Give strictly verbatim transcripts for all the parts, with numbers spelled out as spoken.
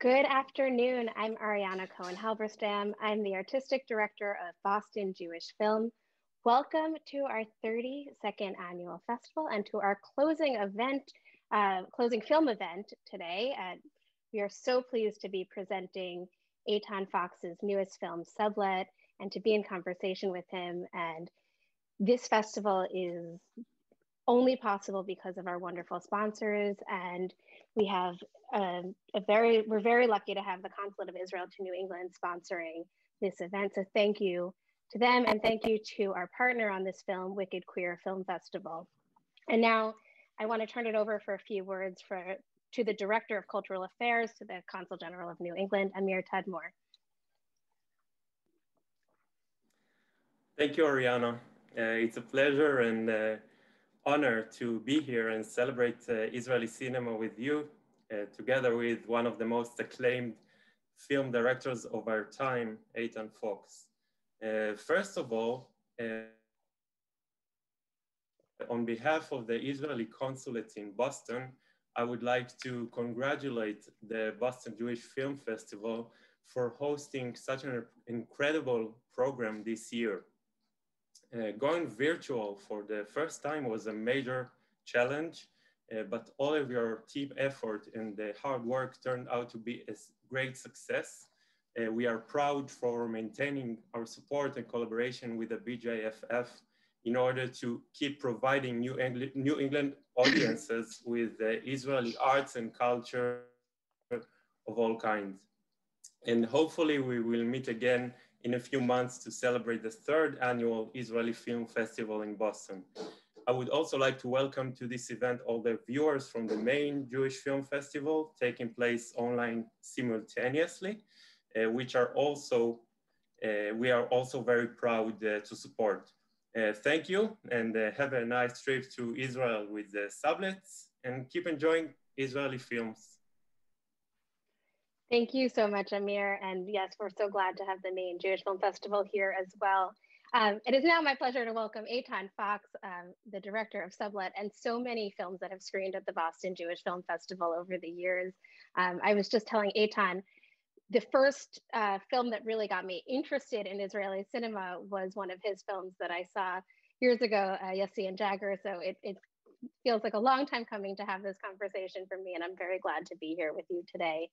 Good afternoon. I'm Ariana Cohen-Halberstam. I'm the Artistic Director of Boston Jewish Film. Welcome to our thirty-second annual festival and to our closing event, uh, closing film event today. Uh, we are so pleased to be presenting Eitan Fox's newest film, Sublet, and to be in conversation with him. And this festival is only possible because of our wonderful sponsors. And we have a, a very, we're very lucky to have the Consulate of Israel to New England sponsoring this event. So thank you to them, and thank you to our partner on this film, Wicked Queer Film Festival. And now I want to turn it over for a few words for, to the Director of Cultural Affairs, to the Consul General of New England, Amir Tadmor. Thank you, Ariana. Uh, it's a pleasure and uh, honor to be here and celebrate uh, Israeli cinema with you, uh, together with one of the most acclaimed film directors of our time, Eitan Fox. Uh, first of all, uh, on behalf of the Israeli consulate in Boston, I would like to congratulate the Boston Jewish Film Festival for hosting such an incredible program this year. Uh, going virtual for the first time was a major challenge, uh, but all of your team effort and the hard work turned out to be a great success. Uh, we are proud for maintaining our support and collaboration with the B J F F in order to keep providing New England, New England audiences with uh, Israeli arts and culture of all kinds. And hopefully we will meet again in a few months to celebrate the third annual Israeli Film Festival in Boston. I would also like to welcome to this event all the viewers from the main Jewish Film Festival taking place online simultaneously, uh, which are also, uh, we are also very proud uh, to support. Uh, thank you, and uh, have a nice trip to Israel with the Sublets, and keep enjoying Israeli films. Thank you so much, Amir. And yes, we're so glad to have the main Jewish Film Festival here as well. Um, it is now my pleasure to welcome Eitan Fox, um, the director of Sublet, and so many films that have screened at the Boston Jewish Film Festival over the years. Um, I was just telling Eitan, the first uh, film that really got me interested in Israeli cinema was one of his films that I saw years ago, uh, Yossi and Jagger. So it, it feels like a long time coming to have this conversation for me, and I'm very glad to be here with you today.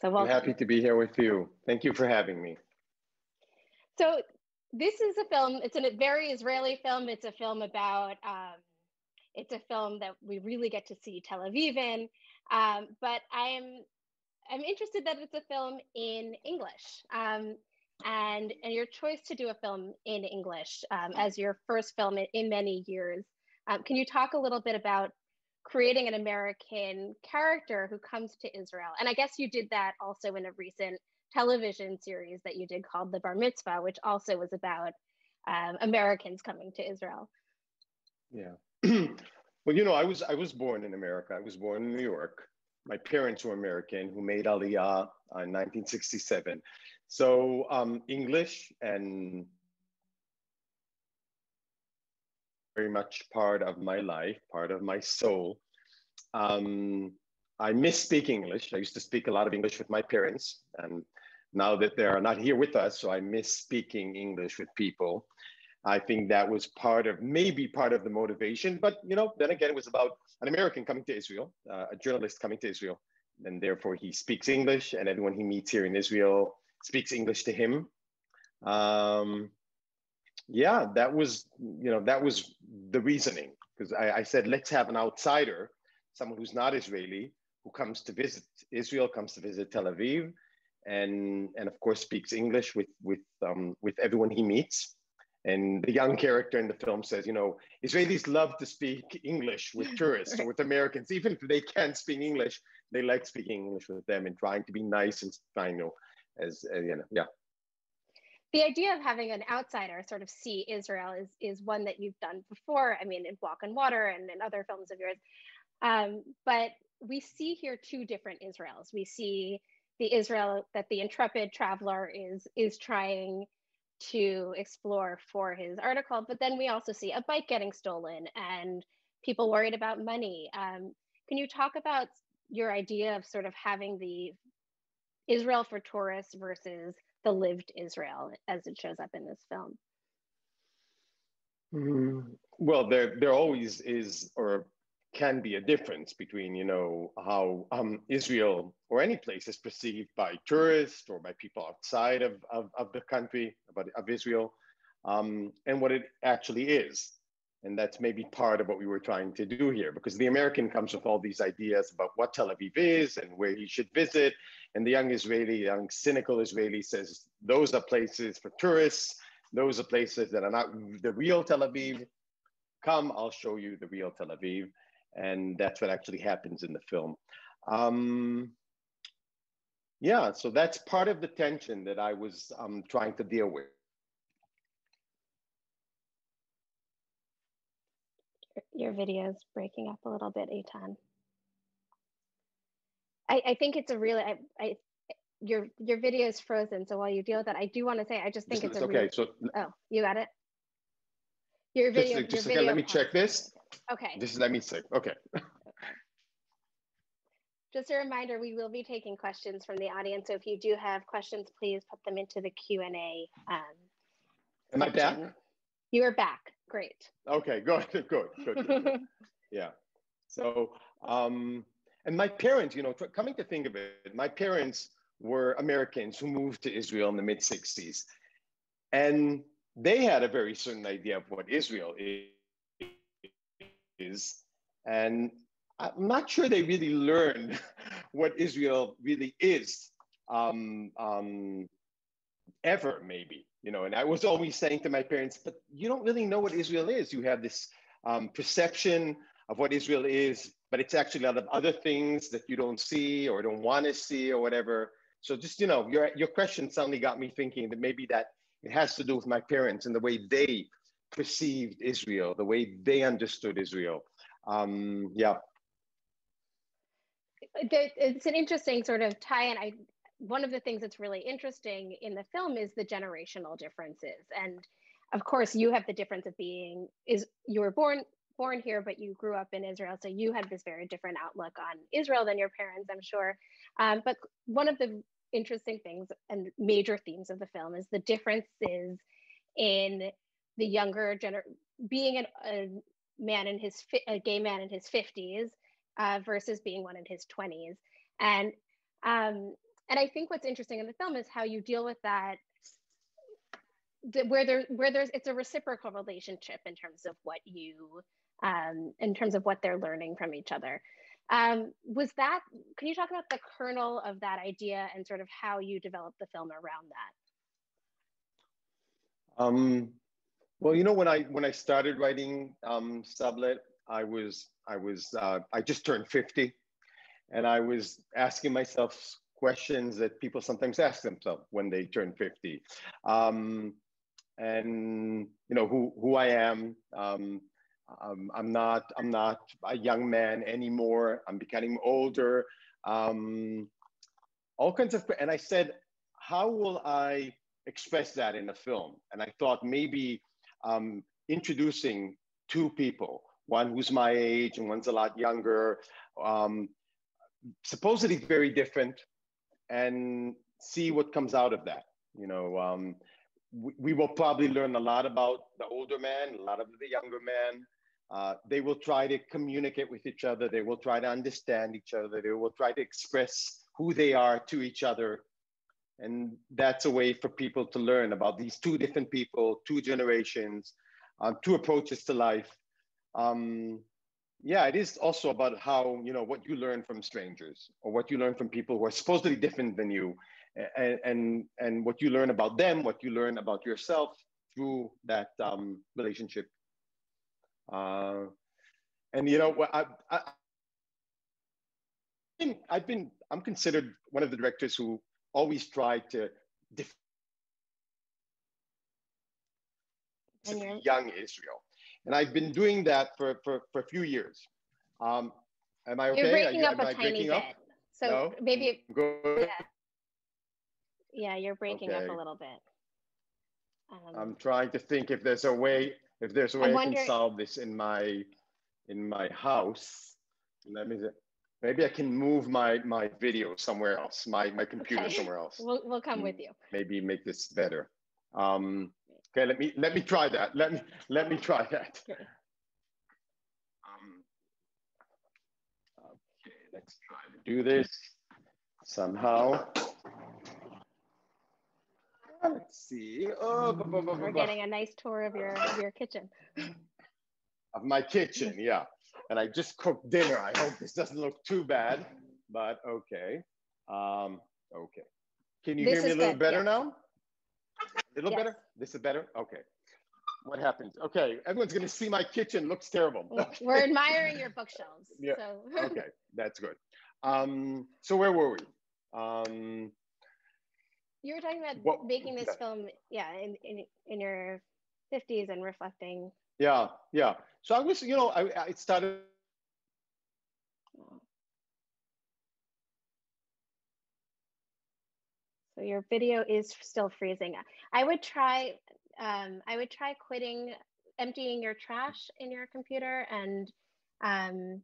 So I'm happy to be here with you. Thank you for having me. So this is a film, it's a very Israeli film. It's a film about, um, it's a film that we really get to see Tel Aviv in, um, but I'm, I'm interested that it's a film in English. Um, and, and your choice to do a film in English um, as your first film in, in many years. Um, can you talk a little bit about creating an American character who comes to Israel? And I guess you did that also in a recent television series that you did called The Bar Mitzvah, which also was about um, Americans coming to Israel. Yeah. Well, you know, I was, I was born in America. I was born in New York. My parents were American who made Aliyah in nineteen sixty-seven. So um, English and very much part of my life, part of my soul. Um, I miss speaking English. I used to speak a lot of English with my parents, and now that they are not here with us, so I miss speaking English with people. I think that was part of, maybe part of the motivation, but you know, then again, it was about an American coming to Israel, uh, a journalist coming to Israel, and therefore he speaks English, and everyone he meets here in Israel speaks English to him. Um, Yeah, that was, you know, that was the reasoning, because I, I said, let's have an outsider, someone who's not Israeli, who comes to visit Israel, comes to visit Tel Aviv, and, and of course, speaks English with, with, um, with everyone he meets. And the young character in the film says, you know, Israelis love to speak English with tourists or with Americans, even if they can't speak English, they like speaking English with them and trying to be nice and final, as, uh, you know, yeah. The idea of having an outsider sort of see Israel is, is one that you've done before, I mean, in Walk on Water and in other films of yours. Um, but we see here two different Israels. We see the Israel that the intrepid traveler is, is trying to explore for his article, but then we also see a bike getting stolen and people worried about money. Um, can you talk about your idea of sort of having the Israel for tourists versus the lived Israel as it shows up in this film? Mm, well, there there always is or can be a difference between, you know, how um, Israel or any place is perceived by tourists or by people outside of, of, of the country, but of Israel, um, and what it actually is. And that's maybe part of what we were trying to do here, because the American comes with all these ideas about what Tel Aviv is and where he should visit. And the young Israeli, young cynical Israeli says, those are places for tourists. Those are places that are not the real Tel Aviv. Come, I'll show you the real Tel Aviv. And that's what actually happens in the film. Um, yeah, so that's part of the tension that I was um, trying to deal with. Your video is breaking up a little bit, Eitan. I, I think it's a really, I, I, your your video is frozen. So while you deal with that, I do want to say, I just think just, it's a okay, really, so, oh, you got it? Your video. Just, just your video again, let me check this. Okay. Just let me check, okay. okay. Just a reminder, we will be taking questions from the audience. So if you do have questions, please put them into the Q and A. Um, Am I back? You are back. Great. Okay, good, good, good, good, good. Yeah. So, um, and my parents, you know, coming to think of it, my parents were Americans who moved to Israel in the mid sixties. And they had a very certain idea of what Israel is. And I'm not sure they really learned what Israel really is um, um, ever, maybe. You know, and I was always saying to my parents, but you don't really know what Israel is. You have this um, perception of what Israel is, but it's actually a lot of other things that you don't see or don't want to see or whatever. So just, you know, your, your question suddenly got me thinking that maybe that it has to do with my parents and the way they perceived Israel, the way they understood Israel. Um, yeah. It's an interesting sort of tie-in. I One of the things that's really interesting in the film is the generational differences. And of course you have the difference of being, is you were born born here, but you grew up in Israel. So you had this very different outlook on Israel than your parents, I'm sure. Um, but one of the interesting things and major themes of the film is the differences in the younger generation, being an, a man in his, a gay man in his fifties uh, versus being one in his twenties. And, um, And I think what's interesting in the film is how you deal with that, where there, where there's, it's a reciprocal relationship in terms of what you, um, in terms of what they're learning from each other. Um, was that? Can you talk about the kernel of that idea and sort of how you developed the film around that? Um, well, you know, when I when I started writing um, Sublet, I was I was uh, I just turned fifty, and I was asking myself questions that people sometimes ask themselves when they turn fifty. Um, and, you know, who, who I am, um, um, I'm not, I'm not a young man anymore. I'm becoming older, um, all kinds of, and I said, how will I express that in a film? And I thought maybe um, introducing two people, one who's my age and one's a lot younger, um, supposedly very different, and see what comes out of that. You know, um, we, we will probably learn a lot about the older man, a lot of the younger man. Uh, they will try to communicate with each other. They will try to understand each other. They will try to express who they are to each other. And that's a way for people to learn about these two different people, two generations, uh, two approaches to life. Um, Yeah, it is also about how, you know, what you learn from strangers or what you learn from people who are supposedly different than you, and and, and what you learn about them, what you learn about yourself through that um, relationship. Uh, and, you know, I, I, I've been, I've been, I'm considered one of the directors who always try to define young Israel. And I've been doing that for, for, for a few years. Um, am I okay? You're breaking up a tiny bit. So maybe, yeah. yeah, you're breaking up a little bit. Um, I'm trying to think if there's a way, if there's a way I can solve this in my, in my house. Let me, Maybe I can move my, my video somewhere else, my, my computer okay. somewhere else. We'll, we'll come with you. Maybe make this better. Um, okay, let me, let me try that. Let me, let me try that. Okay, um, okay let's try to do this somehow. Let's see. Oh, we're getting a nice tour of your, of your kitchen. Of my kitchen, yeah. And I just cooked dinner. I hope this doesn't look too bad, but okay. Um, okay. Can you this hear me a little good. better yeah. now? A little yes. better? This is better? Okay. What happens? Okay, everyone's gonna see my kitchen. Looks terrible. Okay. We're admiring your bookshelves. Yeah. So. Okay, that's good. Um, so where were we? Um, you were talking about what, making this that, film, yeah, in, in, in your fifties and reflecting. Yeah, yeah. So I was, you know, I, I started. So your video is still freezing. I would try, um, I would try quitting, emptying your trash in your computer, and um,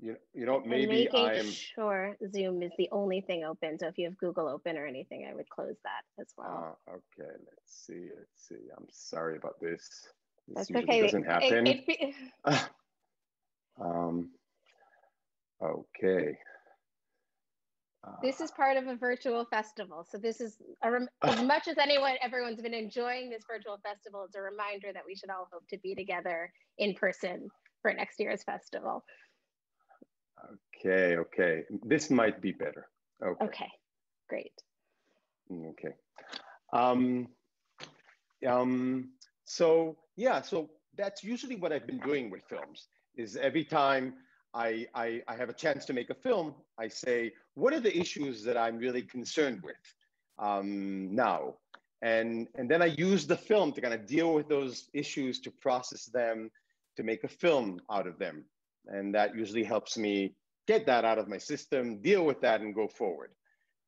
you, you know, maybe I'm sure Zoom is the only thing open. So if you have Google open or anything, I would close that as well. Uh, okay, let's see, let's see. I'm sorry about this. This That's okay. doesn't happen. It, it, it, um, okay. Uh, this is part of a virtual festival. So this is, a rem as much as anyone, everyone's been enjoying this virtual festival, it's a reminder that we should all hope to be together in person for next year's festival. Okay, okay. This might be better. Okay, okay, great. Okay. Um, um, So yeah, so that's usually what I've been doing with films, is every time I, I, I have a chance to make a film, I say, what are the issues that I'm really concerned with um, now? And, and then I use the film to kind of deal with those issues, to process them, to make a film out of them. And that usually helps me get that out of my system, deal with that, and go forward.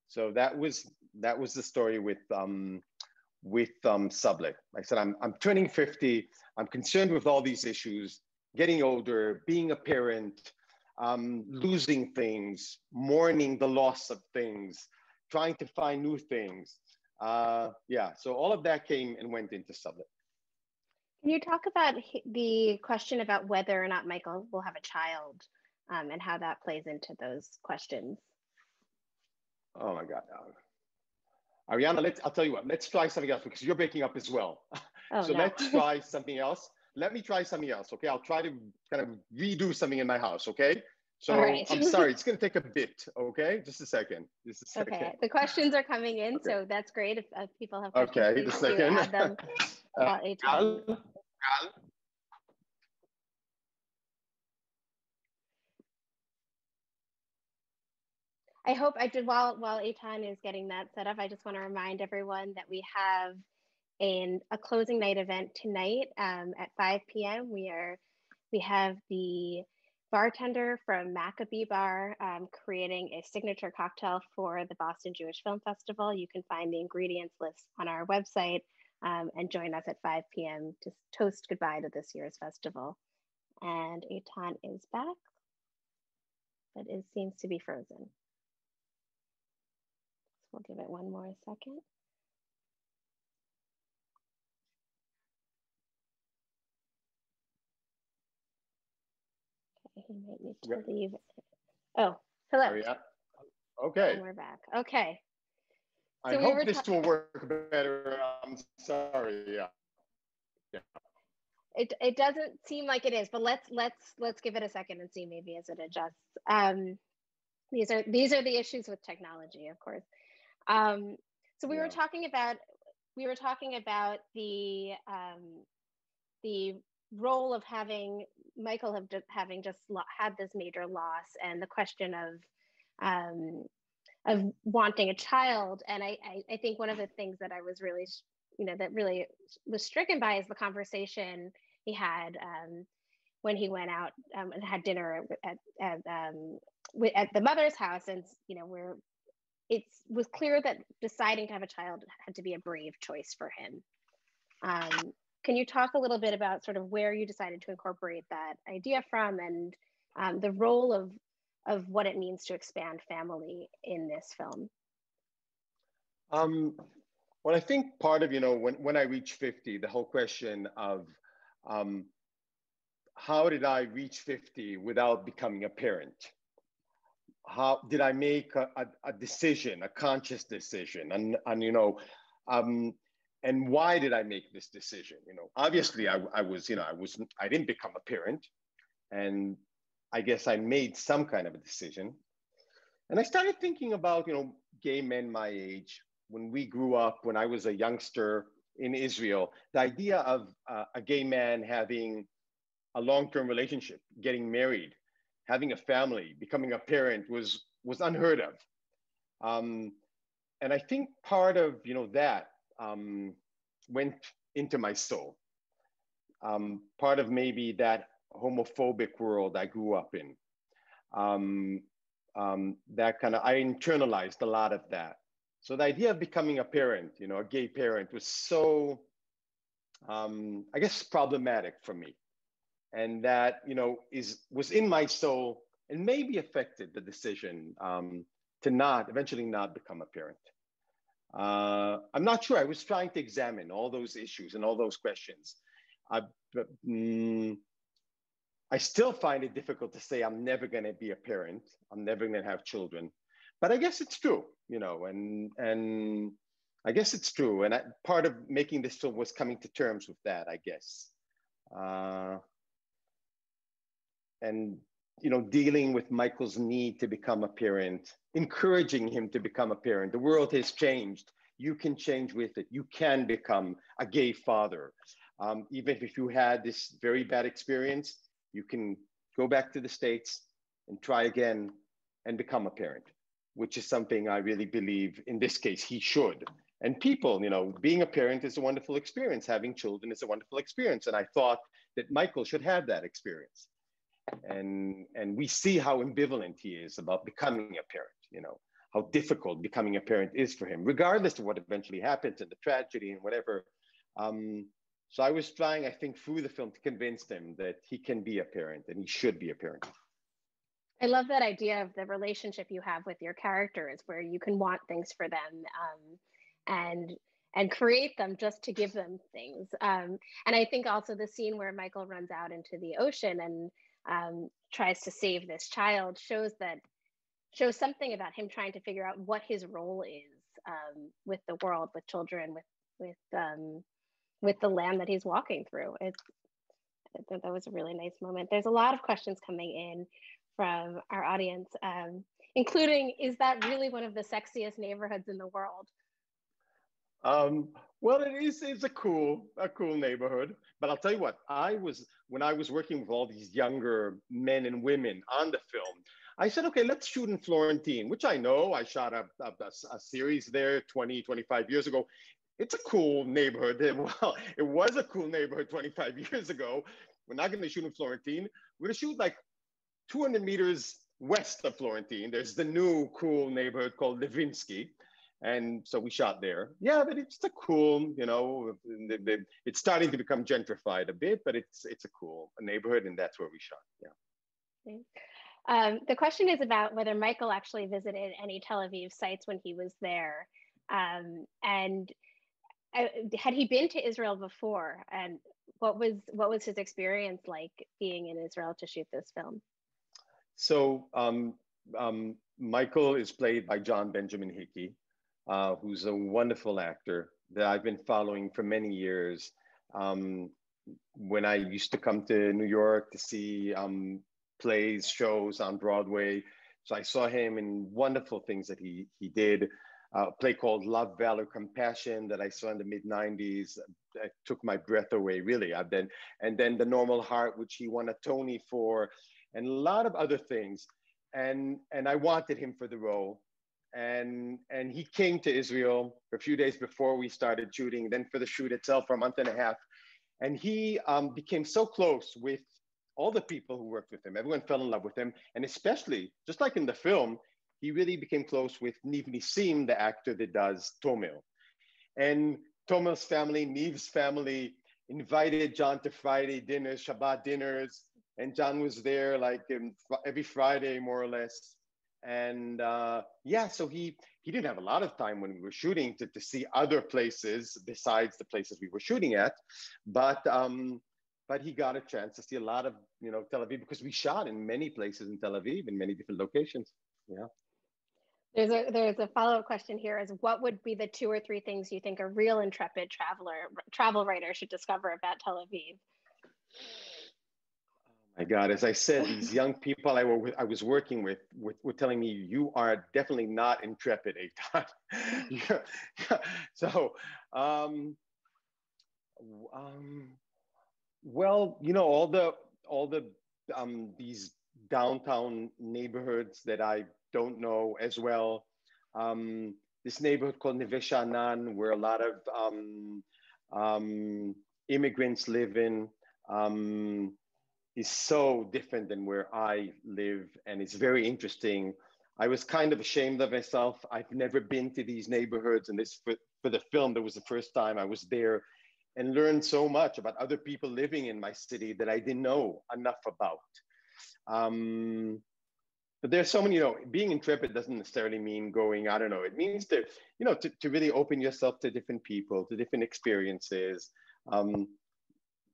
So that was, that was the story with, um, with um, Sublet. Like I said, I'm, I'm turning fifty. I'm concerned with all these issues, getting older, being a parent, um, losing things, mourning the loss of things, trying to find new things. Uh, yeah, so all of that came and went into Sublet. Can you talk about the question about whether or not Michael will have a child um, and how that plays into those questions? Oh my God. Ariana, let's, I'll tell you what, let's try something else because you're breaking up as well. Oh, so no. Let's try something else. Let me try something else, okay? I'll try to kind of redo something in my house, okay? So right. I'm sorry, it's gonna take a bit, okay? Just a second, just a second. Okay, the questions are coming in, okay. So that's great if, if people have questions. Okay, just a second. Add them about eight times. Uh, Gal, Gal. I hope I did while while Eitan is getting that set up. I just want to remind everyone that we have an, a closing night event tonight um, at five p m We are we have the bartender from Maccabee Bar um, creating a signature cocktail for the Boston Jewish Film Festival. You can find the ingredients list on our website um, and join us at five p m to toast goodbye to this year's festival. And Eitan is back, but it seems to be frozen. We'll give it one more second. Okay, he might need to yep. leave. Oh, hello. We okay. And we're back. Okay. So I we hope this will work better. I'm sorry. Yeah. Yeah. It it doesn't seem like it is, but let's let's let's give it a second and see maybe as it adjusts. Um, these are these are the issues with technology, of course. Um, so we yeah. were talking about, we were talking about the, um, the role of having, Michael have, having just had this major loss and the question of, um, of wanting a child. And I, I, I think one of the things that I was really, you know, that really was stricken by is the conversation he had um, when he went out um, and had dinner at, at, um, at the mother's house. And, you know, we're, it was clear that deciding to have a child had to be a brave choice for him. Um, can you talk a little bit about sort of where you decided to incorporate that idea from and um, the role of of what it means to expand family in this film? Um, well, I think part of, you know, when, when I reach fifty, the whole question of um, how did I reach fifty without becoming a parent? How did I make a, a, a decision, a conscious decision? And, and you know, um, and why did I make this decision? You know, obviously I, I was, you know, I was, I didn't become a parent, and I guess I made some kind of a decision. And I started thinking about, you know, gay men my age, when we grew up, when I was a youngster in Israel, the idea of uh, a gay man having a long-term relationship, getting married, having a family, becoming a parent was, was unheard of. Um, and I think part of, you know, that um, went into my soul. Um, part of maybe that homophobic world I grew up in. Um, um, that kind of, I internalized a lot of that. So the idea of becoming a parent, you know, a gay parent was so, um, I guess, problematic for me. And that, you know, is, was in my soul and maybe affected the decision um, to not, eventually not become a parent. Uh, I'm not sure. I was trying to examine all those issues and all those questions. I, but, mm, I still find it difficult to say I'm never going to be a parent. I'm never going to have children. But I guess it's true, you know, and, and I guess it's true. And I, part of making this film was coming to terms with that, I guess. Uh, and, you know, dealing with Michael's need to become a parent, encouraging him to become a parent. The world has changed. You can change with it. You can become a gay father. Um, even if you had this very bad experience, you can go back to the States and try again and become a parent, which is something I really believe in this case he should. And people, you know, being a parent is a wonderful experience. Having children is a wonderful experience. And I thought that Michael should have that experience. And, and we see how ambivalent he is about becoming a parent, you know, how difficult becoming a parent is for him, regardless of what eventually happens and the tragedy and whatever. Um, so I was trying, I think, through the film to convince him that he can be a parent and he should be a parent. I love that idea of the relationship you have with your characters, where you can want things for them um, and and create them just to give them things. Um, and I think also the scene where Michael runs out into the ocean and Um, tries to save this child shows that shows something about him trying to figure out what his role is um, with the world, with children, with with um, with the land that he's walking through. It's, I thought that was a really nice moment. There's a lot of questions coming in from our audience, um, including, is that really one of the sexiest neighborhoods in the world? Um, well, it is, it's a cool, a cool neighborhood, but I'll tell you what, I was, when I was working with all these younger men and women on the film, I said, okay, let's shoot in Florentine, which I know I shot a, a, a series there twenty, twenty-five years ago. It's a cool neighborhood. Well, it was a cool neighborhood twenty-five years ago. We're not going to shoot in Florentine. We're going to shoot like two hundred meters west of Florentine. There's the new cool neighborhood called Levinsky. And so we shot there. Yeah, but it's a cool, you know, it's starting to become gentrified a bit, but it's it's a cool neighborhood, and that's where we shot, yeah. Okay. Um, the question is about whether Michael actually visited any Tel Aviv sites when he was there. Um, and uh, had he been to Israel before? And what was, what was his experience like being in Israel to shoot this film? So um, um, Michael is played by John Benjamin Hickey. Uh, who's a wonderful actor that I've been following for many years. Um, when I used to come to New York to see um, plays, shows on Broadway. So I saw him in wonderful things that he, he did. Uh, a play called Love, Valor, Compassion that I saw in the mid nineties. That took my breath away, really. I've been, and then The Normal Heart, which he won a Tony for, and a lot of other things. And, and I wanted him for the role. And, and he came to Israel a few days before we started shooting, then for the shoot itself for a month and a half. And he um, became so close with all the people who worked with him. Everyone fell in love with him. And especially, just like in the film, he really became close with Niv Nissim, the actor that does Tomil. And Tomil's family, Niv's family, invited John to Friday dinners, Shabbat dinners. and John was there like in, every Friday, more or less. And uh, yeah, so he, he didn't have a lot of time when we were shooting to, to see other places besides the places we were shooting at, but um, but he got a chance to see a lot of, you know, Tel Aviv, because we shot in many places in Tel Aviv, in many different locations. Yeah. There's a, there's a follow-up question here is, what would be the two or three things you think a real intrepid traveler, travel writer should discover about Tel Aviv? My God, as I said, these young people I, were with, I was working with, with were telling me, you are definitely not intrepid, Eitan. So, um, um, well, you know, all the, all the, um, these downtown neighborhoods that I don't know as well. Um, this neighborhood called Neveshanan, where a lot of um, um, immigrants live in, um, is so different than where I live, and it's very interesting. I was kind of ashamed of myself. I've never been to these neighborhoods, and this for, for the film, that was the first time I was there, and learned so much about other people living in my city that I didn't know enough about. Um, but there's so many, you know, being intrepid doesn't necessarily mean going, I don't know, it means to, you know, to, to really open yourself to different people, to different experiences. Um,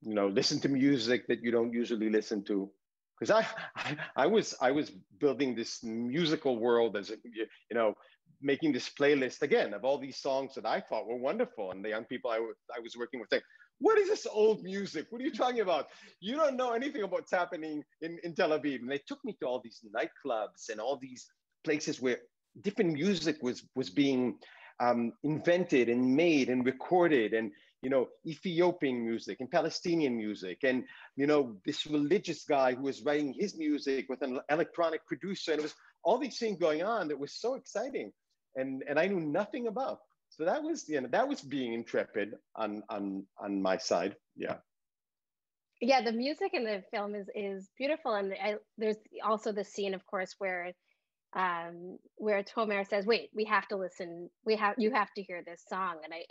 you know, listen to music that you don't usually listen to. Because I, I, I was, I was building this musical world as, a, you know, making this playlist again of all these songs that I thought were wonderful. And the young people I, I was working with saying, what is this old music? What are you talking about? You don't know anything about what's happening in, in Tel Aviv. And they took me to all these nightclubs and all these places where different music was, was being um, invented and made and recorded, and, you know, Ethiopian music and Palestinian music, and, you know, this religious guy who was writing his music with an electronic producer, and it was all these things going on that was so exciting, and and I knew nothing about. So that was, you know, that was being intrepid on on on my side. Yeah. Yeah, the music in the film is is beautiful, and I, there's also the scene, of course, where. Um, where Tomer says, wait, we have to listen, we have, you have to hear this song. And I,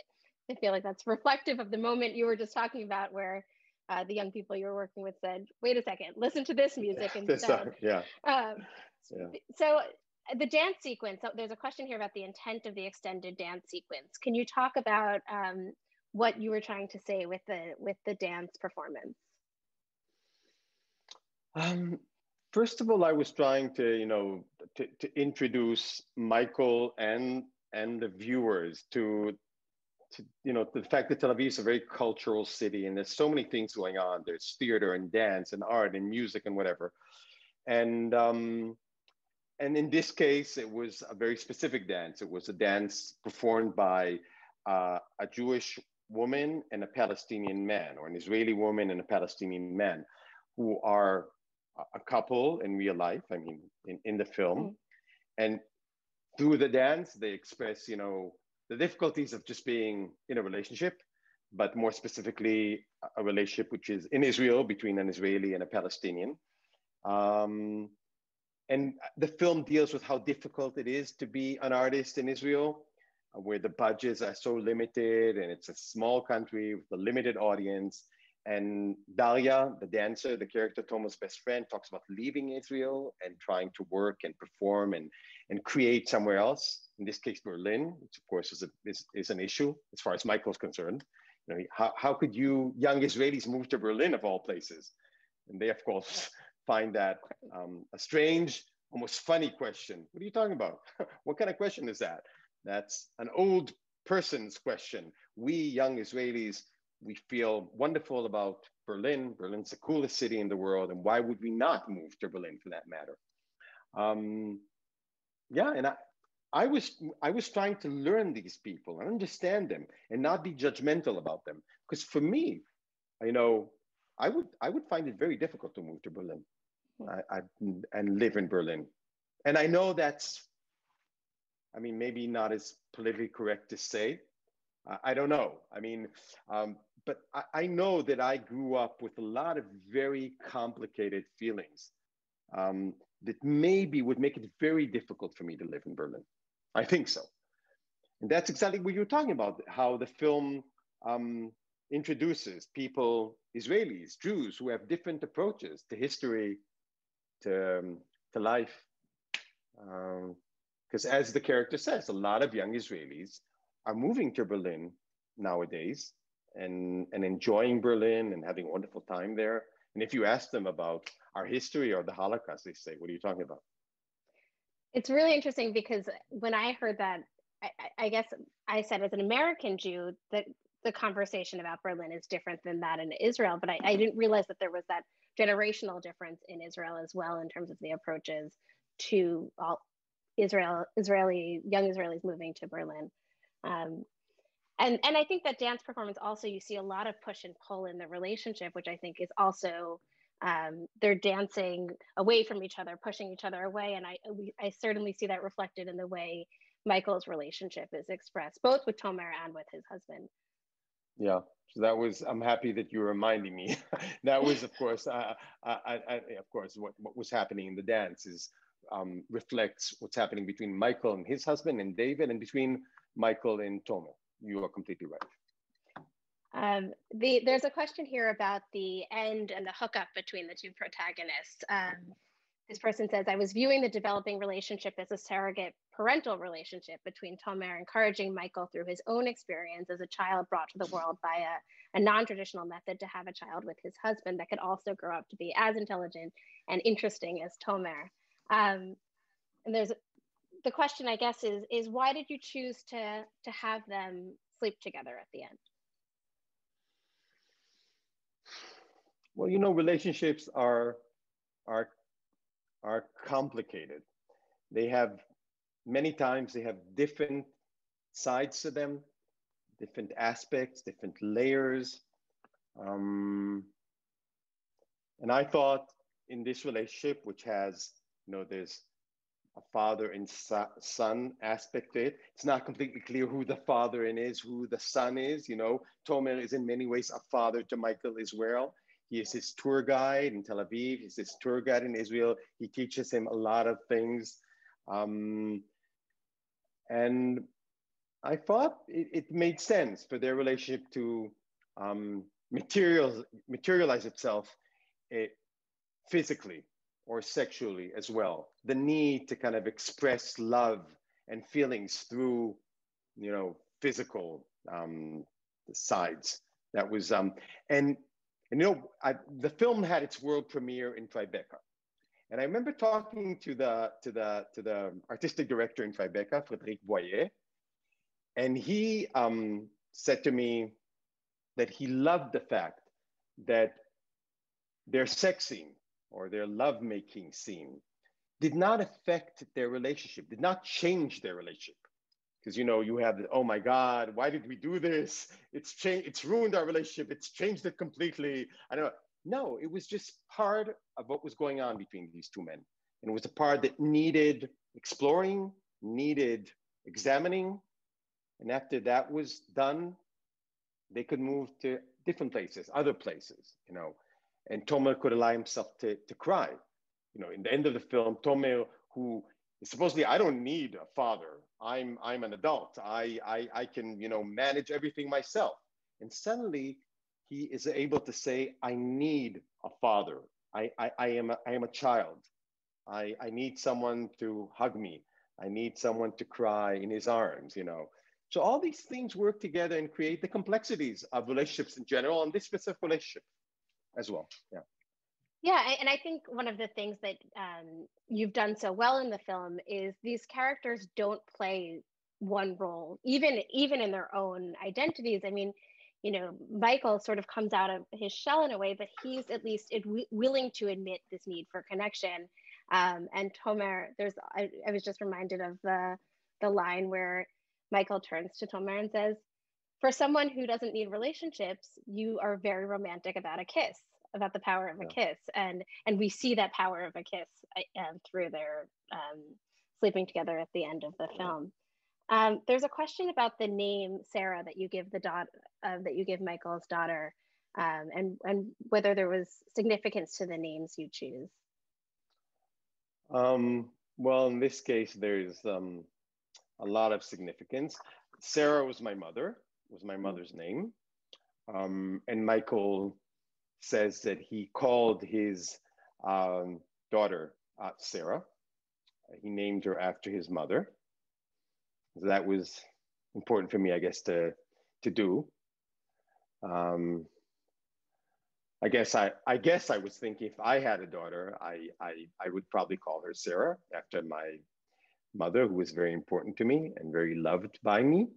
I feel like that's reflective of the moment you were just talking about, where uh, the young people you were working with said, wait a second, listen to this music. And this song, yeah. Um, yeah. So the dance sequence, so there's a question here about the intent of the extended dance sequence. Can you talk about um, what you were trying to say with the, with the dance performance? Um. First of all, I was trying to, you know, to, to introduce Michael and and the viewers to, to, you know, the fact that Tel Aviv is a very cultural city, and there's so many things going on. There's theater and dance and art and music and whatever. And um, and in this case, it was a very specific dance. It was a dance performed by uh, a Jewish woman and a Palestinian man, or an Israeli woman and a Palestinian man, who are a couple in real life, I mean, in, in the film. And through the dance, they express, you know, the difficulties of just being in a relationship, but more specifically, a relationship which is in Israel between an Israeli and a Palestinian. Um, and the film deals with how difficult it is to be an artist in Israel, where the budgets are so limited, and it's a small country with a limited audience. And Daria, the dancer, the character Tomer's best friend, talks about leaving Israel and trying to work and perform and, and create somewhere else. In this case, Berlin, which of course is, a, is, is an issue as far as Michael's concerned. You know, how, how could you young Israelis move to Berlin of all places? And they, of course, find that um, a strange, almost funny question. What are you talking about? What kind of question is that? That's an old person's question. We young Israelis, we feel wonderful about Berlin. Berlin's the coolest city in the world, and why would we not move to Berlin for that matter? Um, yeah, and I, I was I was trying to learn these people and understand them and not be judgmental about them. Because for me, you know, I would I would find it very difficult to move to Berlin I, I, and live in Berlin. And I know that's, I mean, maybe not as politically correct to say, I don't know. I mean, um, but I, I know that I grew up with a lot of very complicated feelings um, that maybe would make it very difficult for me to live in Berlin. I think so. And that's exactly what you're talking about, how the film um, introduces people, Israelis, Jews, who have different approaches to history, to, um, to life. Because um, as the character says, a lot of young Israelis are moving to Berlin nowadays and, and enjoying Berlin and having a wonderful time there. And if you ask them about our history or the Holocaust, they say, what are you talking about? It's really interesting because when I heard that, I, I guess I said as an American Jew, that the conversation about Berlin is different than that in Israel, but I, I didn't realize that there was that generational difference in Israel as well in terms of the approaches to all Israel, Israeli, young Israelis moving to Berlin. Um, and, and I think that dance performance also, you see a lot of push and pull in the relationship, which I think is also, um, they're dancing away from each other, pushing each other away. And I, we, I certainly see that reflected in the way Michael's relationship is expressed, both with Tomer and with his husband. Yeah, so that was, I'm happy that you're reminding me. That was, of course, uh, I, I, of course, what, what was happening in the dance is um, reflects what's happening between Michael and his husband and David and between Michael and Tomer. You are completely right. Um, the, there's a question here about the end and the hookup between the two protagonists. Um, this person says, I was viewing the developing relationship as a surrogate parental relationship between Tomer encouraging Michael through his own experience as a child brought to the world by a, a non-traditional method to have a child with his husband that could also grow up to be as intelligent and interesting as Tomer. Um, and there's the question, I guess, is, is why did you choose to, to have them sleep together at the end? Well, you know, relationships are, are, are complicated. They have, many times they have different sides to them, different aspects, different layers. Um, and I thought in this relationship, which has, you know, there's a father and so son aspect to it. It's not completely clear who the father in is, who the son is, you know. Tomer is in many ways a father to Michael as well. He is his tour guide in Tel Aviv. He's his tour guide in Israel. He teaches him a lot of things. Um, and I thought it, it made sense for their relationship to um, material, materialize itself it, physically or sexually as well. The need to kind of express love and feelings through, you know, physical um, sides. That was, um, and, and you know, I, the film had its world premiere in Tribeca. And I remember talking to the, to the, to the artistic director in Tribeca, Frederic Boyer, and he um, said to me that he loved the fact that their sex scene or their lovemaking scene did not affect their relationship, did not change their relationship. Because, you know, you have, the, oh my God, why did we do this? It's changed, it's ruined our relationship. It's changed it completely. I don't know. No, it was just part of what was going on between these two men. And it was a part that needed exploring, needed examining. And after that was done, they could move to different places, other places, you know. And Tomer could allow himself to, to cry. You know, in the end of the film, Tomer, who is supposedly, I don't need a father. I'm, I'm an adult. I, I, I can, you know, manage everything myself. And suddenly, he is able to say, I need a father. I, I, I, am, a, I am a child. I, I need someone to hug me. I need someone to cry in his arms, you know. So all these things work together and create the complexities of relationships in general and this specific relationship as well, yeah. Yeah, and I think one of the things that um, you've done so well in the film is these characters don't play one role, even, even in their own identities. I mean, you know, Michael sort of comes out of his shell in a way, but he's at least willing to admit this need for connection. Um, and Tomer, there's, I, I was just reminded of the, the line where Michael turns to Tomer and says, for someone who doesn't need relationships, you are very romantic about a kiss, about the power of yeah. a kiss. And, and we see that power of a kiss uh, through their um, sleeping together at the end of the film. Yeah. Um, there's a question about the name Sarah that you give the daughter, uh, that you give Michael's daughter, um, and and whether there was significance to the names you choose. Um, well, in this case, there's um, a lot of significance. Sarah was my mother, was my mother's name, Um, and Michael says that he called his um, daughter uh, Sarah. He named her after his mother. So that was important for me, I guess, to, to do. Um, I guess I, I guess I was thinking if I had a daughter, I, I, I would probably call her Sarah after my mother, who was very important to me and very loved by me.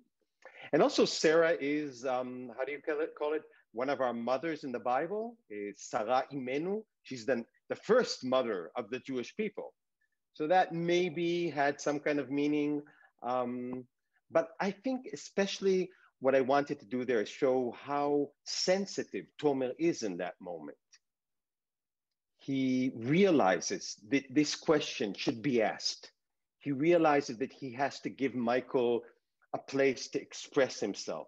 And also Sarah is, um, how do you call it, call it? One of our mothers in the Bible is Sarah Imenu. She's the, the first mother of the Jewish people. So that maybe had some kind of meaning. Um, but I think especially what I wanted to do there is show how sensitive Tomil is in that moment. He realizes that this question should be asked. He realizes that he has to give Michael a place to express himself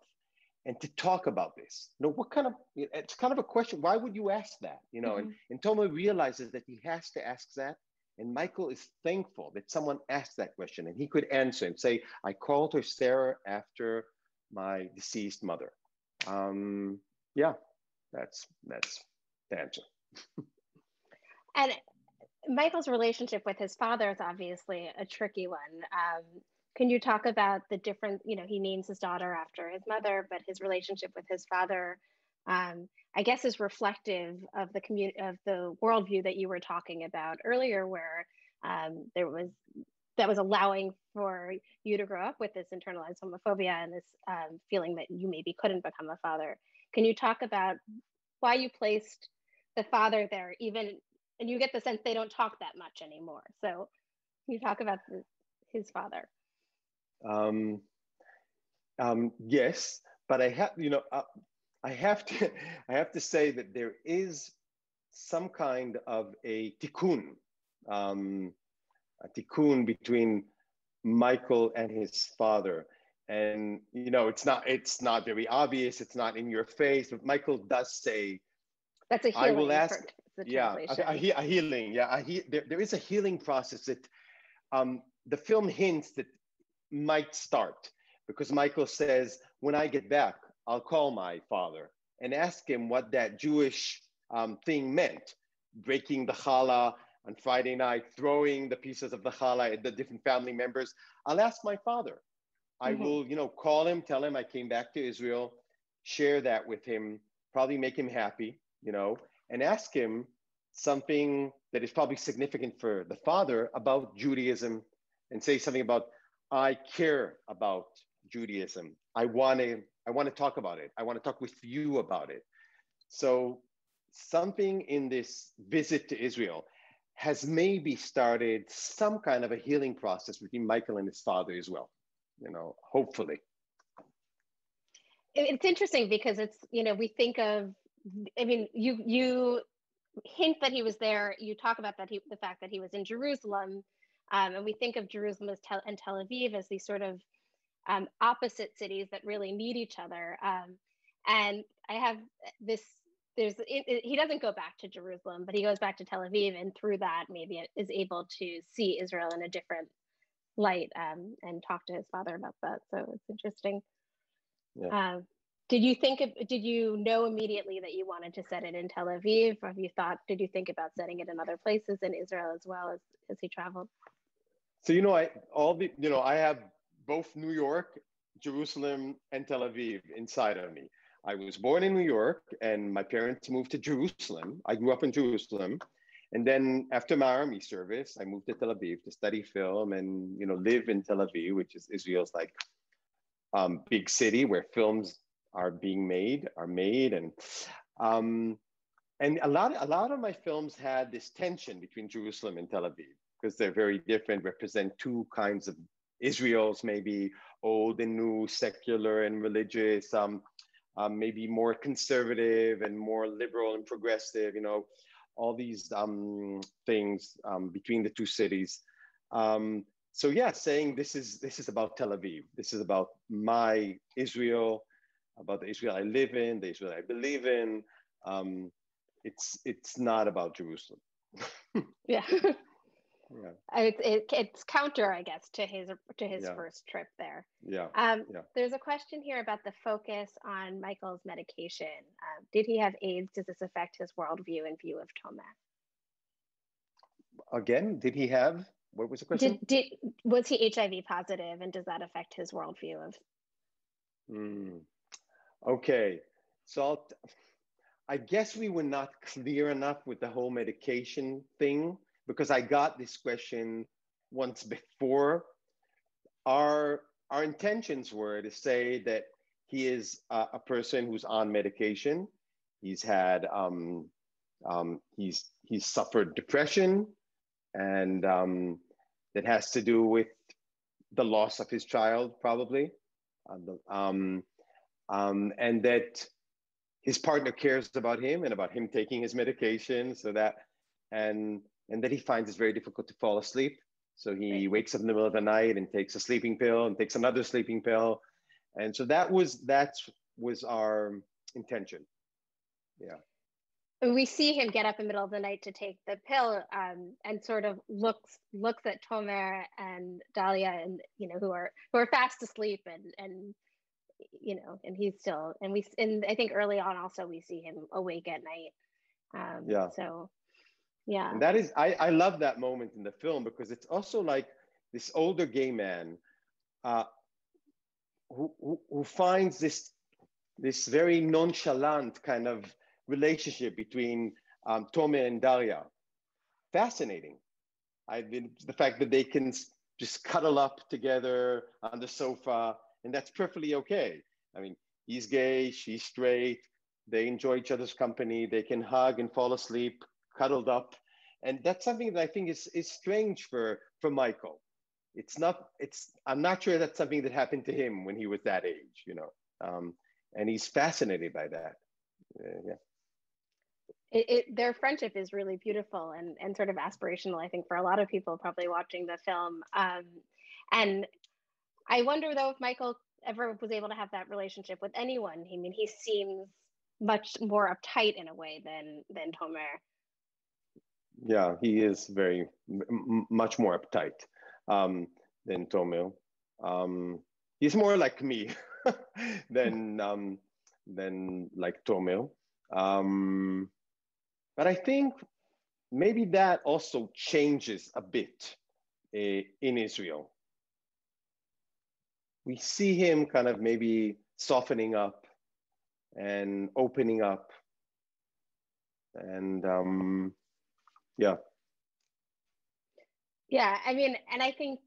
and to talk about this. You know, what kind of, it's kind of a question, why would you ask that? You know, mm-hmm. and, and Tomil realizes that he has to ask that. And Michael is thankful that someone asked that question and he could answer and say, I called her Sarah after my deceased mother. Um, yeah, that's, that's the answer. And Michael's relationship with his father is obviously a tricky one. Um, can you talk about the different, you know, he names his daughter after his mother, but his relationship with his father, um, I guess, is reflective of the community, of the worldview that you were talking about earlier, where um, there was, that was allowing for you to grow up with this internalized homophobia and this um, feeling that you maybe couldn't become a father. Can you talk about why you placed the father there, even, and you get the sense they don't talk that much anymore. So can you talk about the, his father? Um, um, yes, but I have, you know, uh, I have to, I have to say that there is some kind of a tikkun, um, a tikkun between Michael and his father, and you know it's not it's not very obvious, it's not in your face, but Michael does say, "That's a healing." I will ask, yeah, a, a, a healing, yeah, a he, there, there is a healing process that um, the film hints that might start because Michael says, "When I get back, I'll call my father and ask him what that Jewish um, thing meant, breaking the challah on Friday night, throwing the pieces of the challah at the different family members. I'll ask my father. I mm-hmm. will, you know, call him, tell him I came back to Israel, share that with him, probably make him happy, you know, and ask him something that is probably significant for the father about Judaism and say something about, I care about Judaism. I want to, I want to talk about it. I want to talk with you about it." So something in this visit to Israel has maybe started some kind of a healing process between Michael and his father as well, you know, hopefully. It's interesting because it's, you know, we think of, I mean, you you hint that he was there, you talk about that he, the fact that he was in Jerusalem, um, and we think of Jerusalem as Tel, and Tel Aviv as these sort of Um, opposite cities that really need each other. Um, and I have this, there's, it, it, he doesn't go back to Jerusalem, but he goes back to Tel Aviv, and through that maybe is able to see Israel in a different light um, and talk to his father about that. So it's interesting. Yeah. Um, did you think, of, did you know immediately that you wanted to set it in Tel Aviv? Or have you thought, did you think about setting it in other places in Israel as well as, as he traveled? So, you know, I, all the, you know, I have both New York, Jerusalem, and Tel Aviv inside of me. I was born in New York and my parents moved to Jerusalem. I grew up in Jerusalem. And then after my army service, I moved to Tel Aviv to study film and, you know, live in Tel Aviv, which is Israel's like um, big city where films are being made, are made. And, um, and a lot, a lot of my films had this tension between Jerusalem and Tel Aviv because they're very different, represent two kinds of Israel's, maybe old and new, secular and religious, um, um, maybe more conservative and more liberal and progressive, you know, all these um, things um, between the two cities. Um, so yeah, saying this is, this is about Tel Aviv. This is about my Israel, about the Israel I live in, the Israel I believe in. Um, it's, it's not about Jerusalem. Yeah. Yeah. It, it, it's counter, I guess, to his to his yeah. first trip there. Yeah. Um, yeah. There's a question here about the focus on Michael's medication. Um, did he have AIDS? Does this affect his worldview and view of Tomil? Again, did he have? What was the question? Did, did, was he H I V positive, and does that affect his worldview of? Mm. Okay, so I'll t I guess we were not clear enough with the whole medication thing, because I got this question once before. Our, our intentions were to say that he is a, a person who's on medication. He's had, um, um, he's, he's suffered depression, and um, that has to do with the loss of his child, probably. Um, um, and that his partner cares about him and about him taking his medication, so that, and, and that he finds it very difficult to fall asleep. So he wakes up in the middle of the night and takes a sleeping pill and takes another sleeping pill. And so that was, that was our intention. Yeah. We see him get up in the middle of the night to take the pill, um, and sort of looks looks at Tomer and Dahlia, and you know, who are who are fast asleep, and and you know, and he's still, and we and I think early on also we see him awake at night. Um, yeah. So, yeah. And that is, I I love that moment in the film, because it's also like this older gay man, uh, who, who who finds this this very nonchalant kind of relationship between um, Tomil and Dahlia fascinating. I mean, the fact that they can just cuddle up together on the sofa, and that's perfectly okay. I mean, he's gay, she's straight, they enjoy each other's company, they can hug and fall asleep, cuddled up. And that's something that I think is, is strange for, for Michael. It's not, it's, I'm not sure that's something that happened to him when he was that age, you know, um, and he's fascinated by that, uh, yeah. It, it, their friendship is really beautiful and, and sort of aspirational, I think, for a lot of people probably watching the film. Um, and I wonder, though, if Michael ever was able to have that relationship with anyone. I mean, he seems much more uptight in a way than, than Tomer. Yeah, he is very, m much more uptight um, than Tomil. Um, he's more like me than, um, than like Tomil. Um, But I think maybe that also changes a bit uh, in Israel. We see him kind of maybe softening up and opening up. And um, yeah. Yeah, I mean, and I think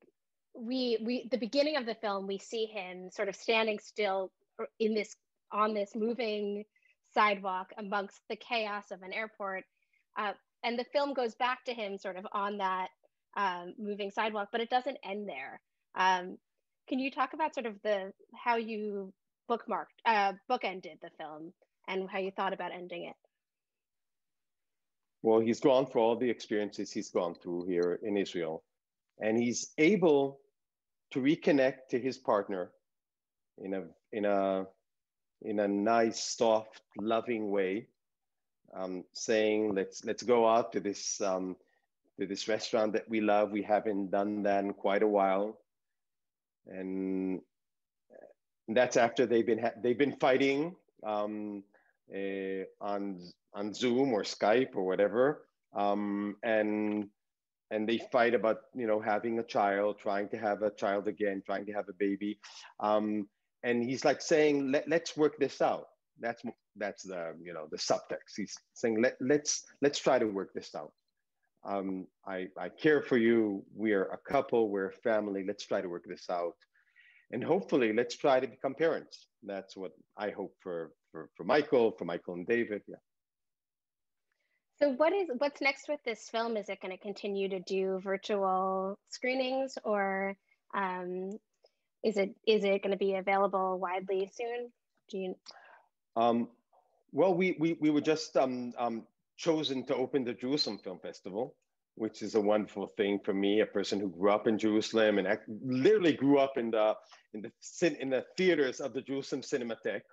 we, we, the beginning of the film, we see him sort of standing still in this, on this moving sidewalk amongst the chaos of an airport, uh, and the film goes back to him sort of on that um, moving sidewalk, but it doesn't end there. Um, can you talk about sort of the how you bookmarked, uh, bookended the film, and how you thought about ending it? Well, he's gone through all the experiences he's gone through here in Israel, and he's able to reconnect to his partner in a in a in a nice, soft, loving way, um, saying, let's let's go out to this, um, to this restaurant that we love. We haven't done that in quite a while. And that's after they've been, ha they've been fighting um, uh, on, on Zoom or Skype or whatever. Um, and, and they fight about, you know, having a child, trying to have a child again, trying to have a baby. Um, And he's like saying, Let, let's work this out. That's, that's the, you know, the subtext. He's saying, Let, let's, let's try to work this out. Um, I, I care for you. We're a couple, we're a family. Let's try to work this out. And hopefully let's try to become parents. That's what I hope for, for, for Michael, for Michael and David, yeah. So what is, what's next with this film? Is it gonna continue to do virtual screenings, or, um, Is it is it going to be available widely soon? Do you? Um, well, we we we were just um, um, chosen to open the Jerusalem Film Festival, which is a wonderful thing for me, a person who grew up in Jerusalem and act, literally grew up in the in the in the theaters of the Jerusalem Cinematheque,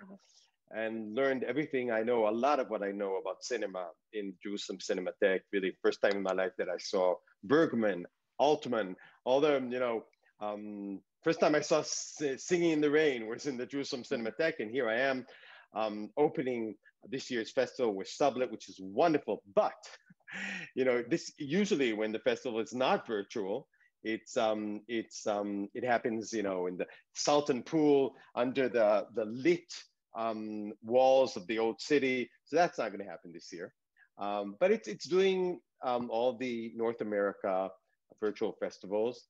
and learned everything I know, a lot of what I know about cinema in Jerusalem Cinematheque. Really, first time in my life that I saw Bergman, Altman, all the, you know, um, first time I saw Singing in the Rain was in the Jerusalem Cinematheque, and here I am um, opening this year's festival with Sublet, which is wonderful. But, you know, this usually when the festival is not virtual, it's um, it's um, it happens, you know, in the Salton Pool under the the lit um, walls of the old city. So that's not going to happen this year. Um, but it's it's doing um, all the North America virtual festivals.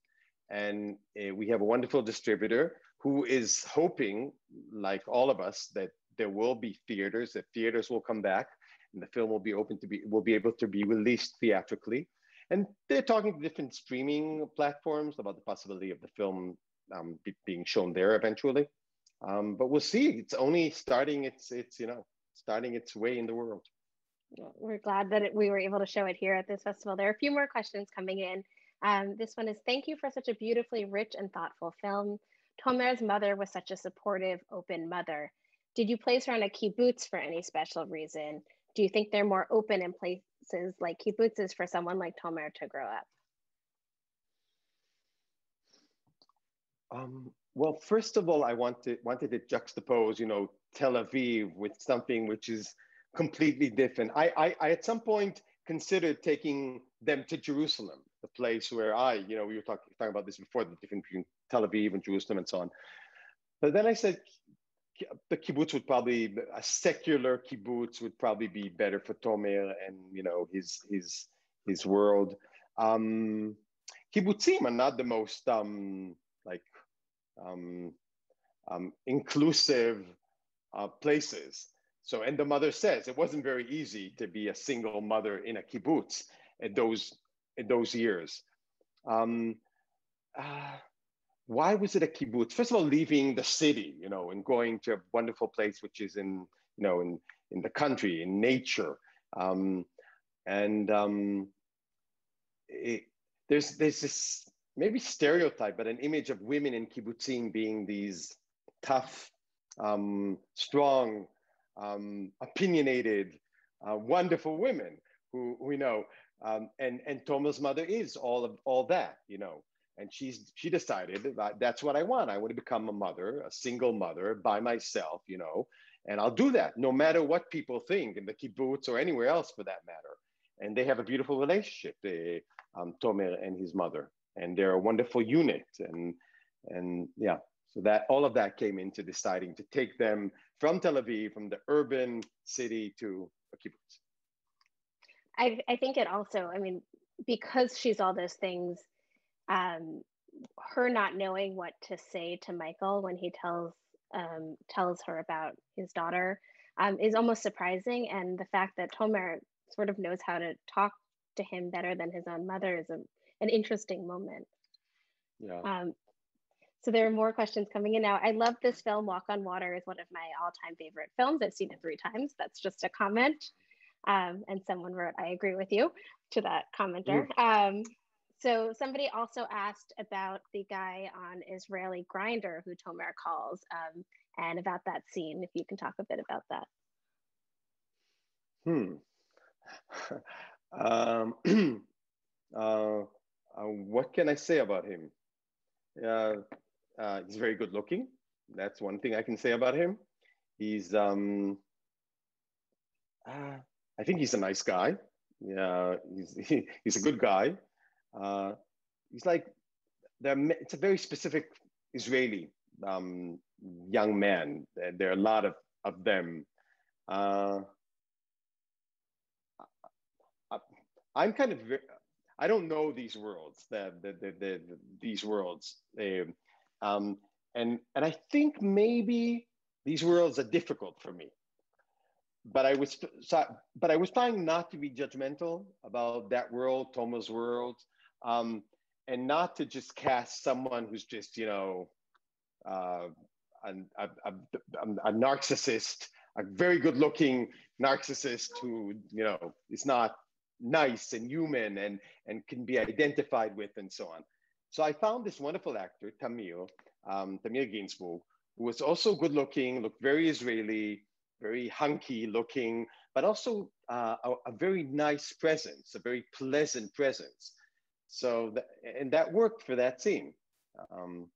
And uh, we have a wonderful distributor who is hoping, like all of us, that there will be theaters, that theaters will come back, and the film will be open to be, will be able to be released theatrically. And they're talking to different streaming platforms about the possibility of the film um, be, being shown there eventually. Um, but we'll see. It's only starting its, its, you know, starting its way in the world. We're glad that we were able to show it here at this festival. There are a few more questions coming in. Um, this one is, thank you for such a beautifully rich and thoughtful film. Tomer's mother was such a supportive, open mother. Did you place her on a kibbutz for any special reason? Do you think they're more open in places like kibbutzes for someone like Tomer to grow up? Um, well, first of all, I wanted, wanted to juxtapose, you know, Tel Aviv with something which is completely different. I, I, I at some point considered taking them to Jerusalem, the place where I, you know, we were talking talking about this before, the difference between Tel Aviv and Jerusalem and so on. But then I said, the kibbutz would probably, a secular kibbutz would probably be better for Tomer and, you know, his his his world. Um, kibbutzim are not the most um, like um, um, inclusive uh, places. So, and the mother says it wasn't very easy to be a single mother in a kibbutz at those in those years. Um, uh, Why was it a kibbutz? First of all, leaving the city, you know, and going to a wonderful place, which is in, you know, in, in the country, in nature. Um, and um, it, there's, there's this maybe stereotype, but an image of women in kibbutzim being these tough, um, strong, um, opinionated, uh, wonderful women who we know. Um, and, and Tomer's mother is all of all that, you know. And she's, she decided that that's what I want. I want to become a mother, a single mother by myself, you know, and I'll do that no matter what people think in the kibbutz or anywhere else for that matter. And they have a beautiful relationship, they, um, Tomer and his mother, and they're a wonderful unit. And, and yeah, so that all of that came into deciding to take them from Tel Aviv, from the urban city to a kibbutz. I, I think it also, I mean, because she's all those things, Um, her not knowing what to say to Michael when he tells um, tells her about his daughter um, is almost surprising. And the fact that Tomer sort of knows how to talk to him better than his own mother is a, an interesting moment. Yeah. Um, so there are more questions coming in now. I love this film, Walk on Water is one of my all-time favorite films. I've seen it three times. That's just a comment. Um, and someone wrote, I agree with you, to that commenter. Mm. Um, So somebody also asked about the guy on Israeli Grindr who Tomer calls um, and about that scene, if you can talk a bit about that. Hmm. um, uh, uh, what can I say about him? Uh, uh, he's very good looking. That's one thing I can say about him. He's, um, uh, I think he's a nice guy. Yeah, he's, he, he's a good guy. Uh, he's like, it's a very specific Israeli um, young man. There are a lot of, of them. Uh, I, I'm kind of, I don't know these worlds, the, the, the, the, these worlds. They, um, and, and I think maybe these worlds are difficult for me. But I was, but I was trying not to be judgmental about that world, Tomer's world. Um, and not to just cast someone who's just, you know, uh, a, a, a, a narcissist, a very good-looking narcissist who, you know, is not nice and human and, and can be identified with and so on. So I found this wonderful actor, Tamir, um, Tamir Ginzburg, who was also good-looking, looked very Israeli, very hunky-looking, but also uh, a, a very nice presence, a very pleasant presence. So that, and that worked for that scene. Um,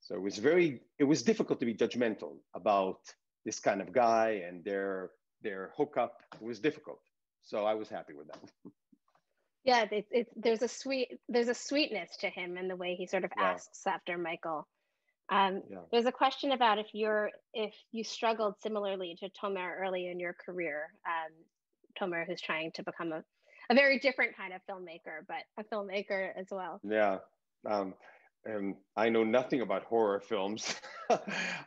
so it was very, it was difficult to be judgmental about this kind of guy and their their hookup. It was difficult. So I was happy with that. Yeah, it's it's there's a sweet there's a sweetness to him in the way he sort of yeah. asks after Michael. Um, yeah. There's a question about if you're if you struggled similarly to Tomer early in your career. Um, Tomer, who's trying to become a, a very different kind of filmmaker, but a filmmaker as well. Yeah, um, and I know nothing about horror films,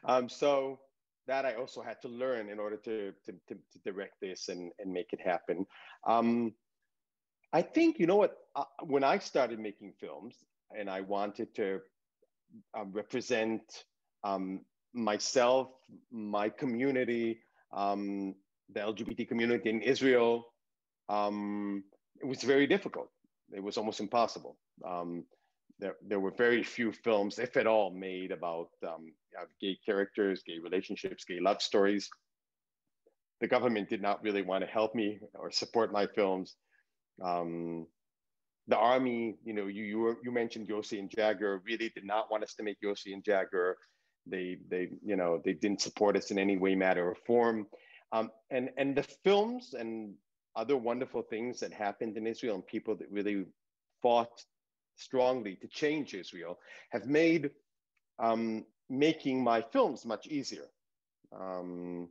um, so that I also had to learn in order to to, to, to direct this and and make it happen. Um, I think, you know what, uh, when I started making films and I wanted to uh, represent um, myself, my community, um, the L G B T community in Israel, um, it was very difficult. It was almost impossible. Um, there, there were very few films, if at all, made about um, gay characters, gay relationships, gay love stories. The government did not really want to help me or support my films. Um, the army, you know, you you, were, you mentioned Yossi and Jagger, really did not want us to make Yossi and Jagger. They, they, you know, they didn't support us in any way, matter or form. Um, and, and the films and other wonderful things that happened in Israel and people that really fought strongly to change Israel have made um, making my films much easier. Um,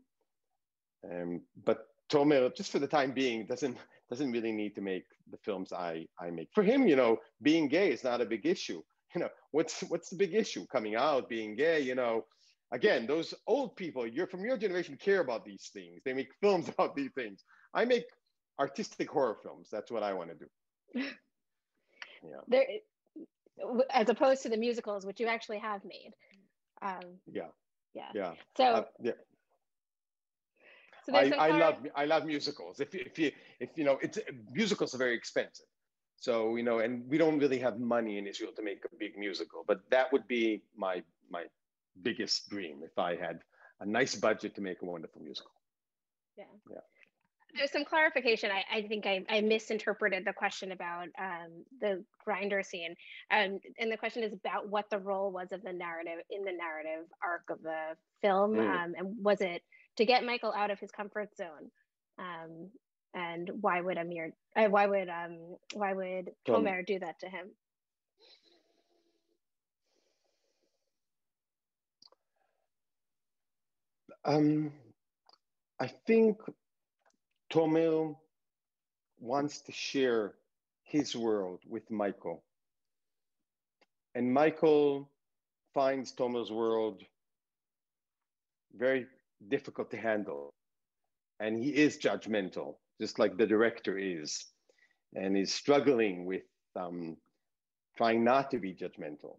um, but Tomer, just for the time being, doesn't doesn't really need to make the films I I make. For him, you know, being gay is not a big issue. You know, what's what's the big issue? Coming out, being gay. You know, again, those old people, you're from your generation, care about these things. They make films about these things. I make artistic horror films. That's what I want to do. Yeah. There, as opposed to the musicals, which you actually have made. Um, yeah. Yeah. Yeah. So. Uh, yeah. So I, I love I love musicals. If if you if you know, it's musicals are very expensive, so you know, and we don't really have money in Israel to make a big musical. But that would be my my biggest dream if I had a nice budget to make a wonderful musical. Yeah. Yeah. There's some clarification. I, I think I, I misinterpreted the question about um, the Grindr scene, um, and the question is about what the role was of the narrative in the narrative arc of the film, mm. um, and was it to get Michael out of his comfort zone, um, and why would Amir, uh, why would um, why would Tomer do that to him? Um, I think Tomer wants to share his world with Michael, and Michael finds Tomer's world very difficult to handle, and he is judgmental, just like the director is, and is struggling with um, trying not to be judgmental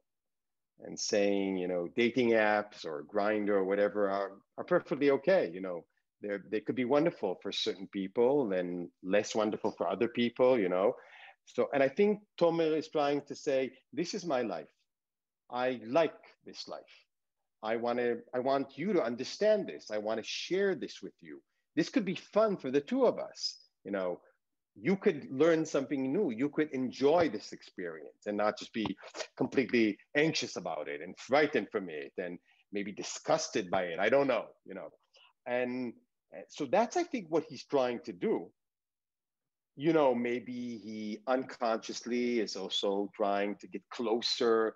and saying, you know, dating apps or Grindr or whatever are, are perfectly okay. You know, they they could be wonderful for certain people and less wonderful for other people, you know. So, and I think Tomer is trying to say, this is my life. I like this life. I want to, I want you to understand this. I want to share this with you. This could be fun for the two of us. You know, you could learn something new. You could enjoy this experience and not just be completely anxious about it and frightened from it and maybe disgusted by it. I don't know, you know. And so that's, I think, what he's trying to do. You know, maybe he unconsciously is also trying to get closer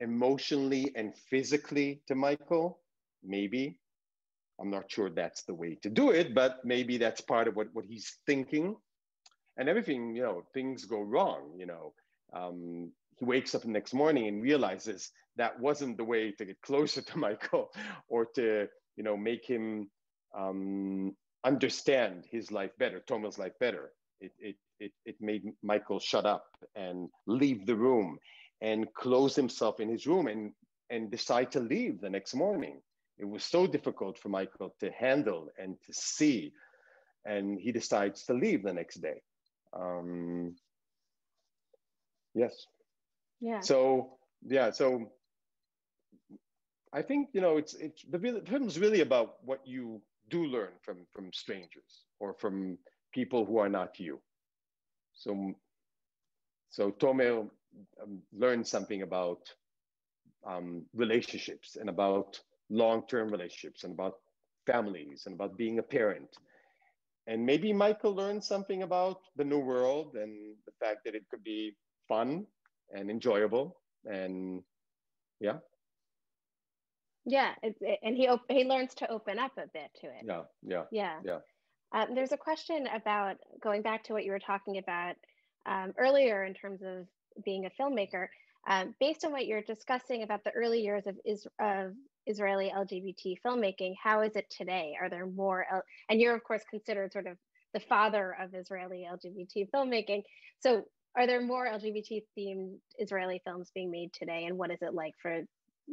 emotionally and physically to Michael, maybe. I'm not sure that's the way to do it, but maybe that's part of what, what he's thinking. And everything, you know, things go wrong, you know. Um, he wakes up the next morning and realizes that wasn't the way to get closer to Michael or to, you know, make him um, understand his life better, Tomer's life better. It, it, it, it made Michael shut up and leave the room and close himself in his room and, and decide to leave the next morning. It was so difficult for Michael to handle and to see, and he decides to leave the next day. Um, yes. Yeah. So, yeah, so I think, you know, it's, it's the, the film's really about what you do learn from, from strangers or from people who are not you. So So Tomer um, learned something about um, relationships and about long-term relationships and about families and about being a parent. And maybe Michael learned something about the new world and the fact that it could be fun and enjoyable. And yeah. Yeah, it, and he he learns to open up a bit to it. Yeah, yeah, yeah. yeah. Um, there's a question about, going back to what you were talking about um, earlier in terms of being a filmmaker, um, based on what you're discussing about the early years of, is, of Israeli L G B T filmmaking, how is it today? Are there more, L and you're of course considered sort of the father of Israeli L G B T filmmaking. So are there more L G B T themed Israeli films being made today? And what is it like for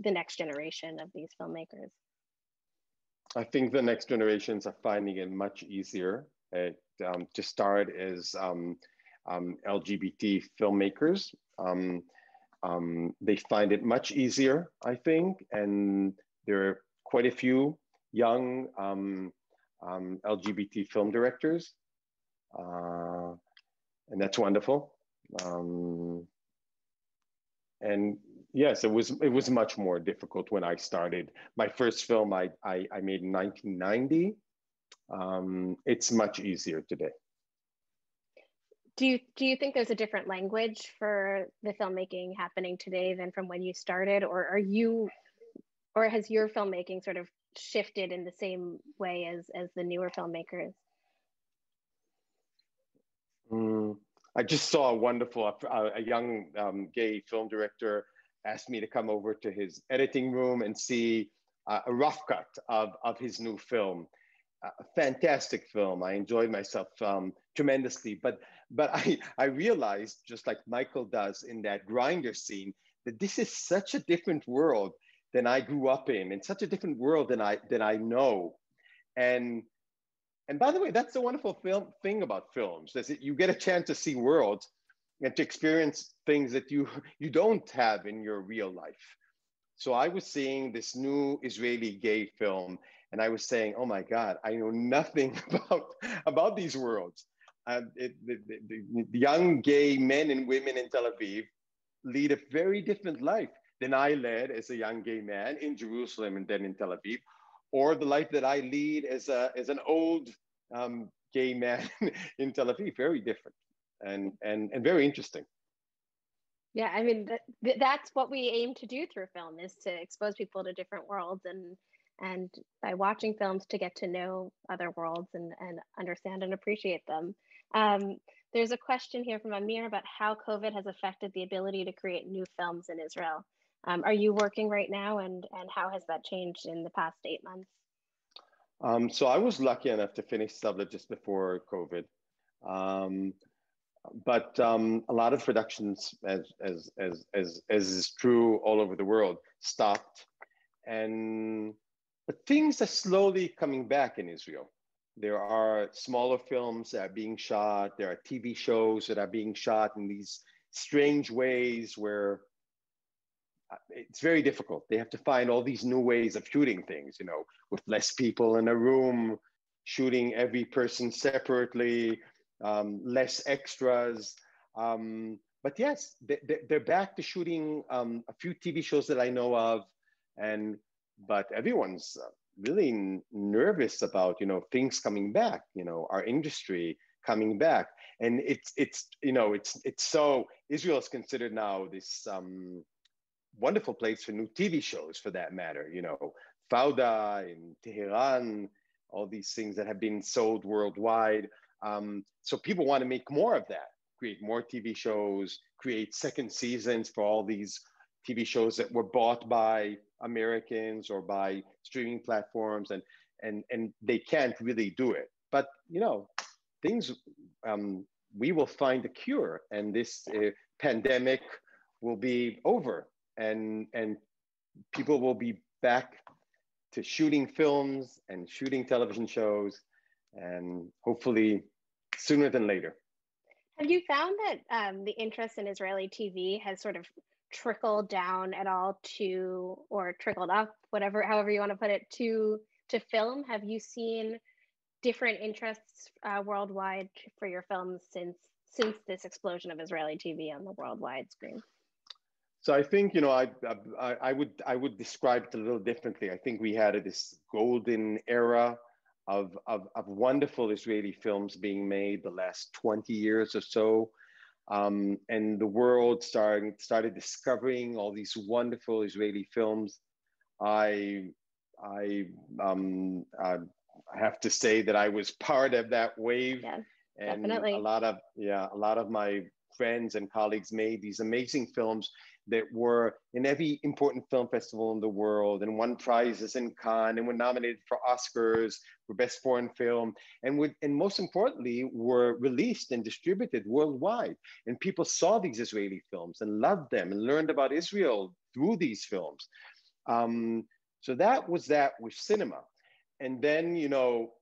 the next generation of these filmmakers? I think the next generations are finding it much easier at, um, to start as um, um, L G B T filmmakers. Um, um, they find it much easier, I think. And there are quite a few young um, um, L G B T film directors. Uh, and that's wonderful. Um, and yes, it was it was much more difficult when I started. My first film I, I, I made in nineteen ninety. Um, it's much easier today. Do you, do you think there's a different language for the filmmaking happening today than from when you started? Or are you, or has your filmmaking sort of shifted in the same way as, as the newer filmmakers? Mm. I just saw a wonderful, uh, a young um, gay film director asked me to come over to his editing room and see uh, a rough cut of, of his new film. Uh, a fantastic film. I enjoyed myself um, tremendously, but but I, I realized, just like Michael does in that Grindr scene, that this is such a different world than I grew up in, and such a different world than I, than I know. And And by the way, that's the wonderful film, thing about films, is that you get a chance to see worlds and to experience things that you, you don't have in your real life. So I was seeing this new Israeli gay film, and I was saying, oh my God, I know nothing about, about these worlds. Uh, it, the, the, the young gay men and women in Tel Aviv lead a very different life than I led as a young gay man in Jerusalem and then in Tel Aviv, or the life that I lead as, a, as an old um, gay man in Tel Aviv, very different and, and, and very interesting. Yeah, I mean, th that's what we aim to do through film, is to expose people to different worlds, and, and by watching films to get to know other worlds and, and understand and appreciate them. Um, there's a question here from Amir about how COVID has affected the ability to create new films in Israel. Um, are you working right now, and, and how has that changed in the past eight months? Um, so I was lucky enough to finish Sublet just before COVID. Um, but um, a lot of productions, as, as, as, as, as is true all over the world, stopped. And, but things are slowly coming back in Israel. There are smaller films that are being shot. There are T V shows that are being shot in these strange ways where it's very difficult. They have to find all these new ways of shooting things, you know, with less people in a room, shooting every person separately, um, less extras. Um, but yes, they, they, they're back to shooting um, a few T V shows that I know of, and but everyone's really nervous about, you know, things coming back, you know, our industry coming back, and it's it's you know it's it's so Israel is considered now this. Um, wonderful place for new T V shows, for that matter, you know, Fauda and Tehran, all these things that have been sold worldwide. Um, so people want to make more of that, create more T V shows, create second seasons for all these T V shows that were bought by Americans or by streaming platforms, and, and, and they can't really do it. But, you know, things, um, we will find a cure, and this uh, pandemic will be over. And, and people will be back to shooting films and shooting television shows, and hopefully sooner than later. Have you found that um, the interest in Israeli T V has sort of trickled down at all to, or trickled up, whatever, however you want to put it, to, to film? Have you seen different interests uh, worldwide for your films since since this explosion of Israeli T V on the worldwide screen? So I think, you know, I, I, I would I would describe it a little differently. I think we had this golden era of, of, of wonderful Israeli films being made the last twenty years or so. Um, and the world started, started discovering all these wonderful Israeli films. I, I, um, I have to say that I was part of that wave. Yeah, and definitely. a lot of, yeah, a lot of my friends and colleagues made these amazing films that were in every important film festival in the world and won prizes in Cannes and were nominated for Oscars for Best Foreign Film, and would, and most importantly, were released and distributed worldwide. And people saw these Israeli films and loved them and learned about Israel through these films. Um, so that was that with cinema. And then, you know,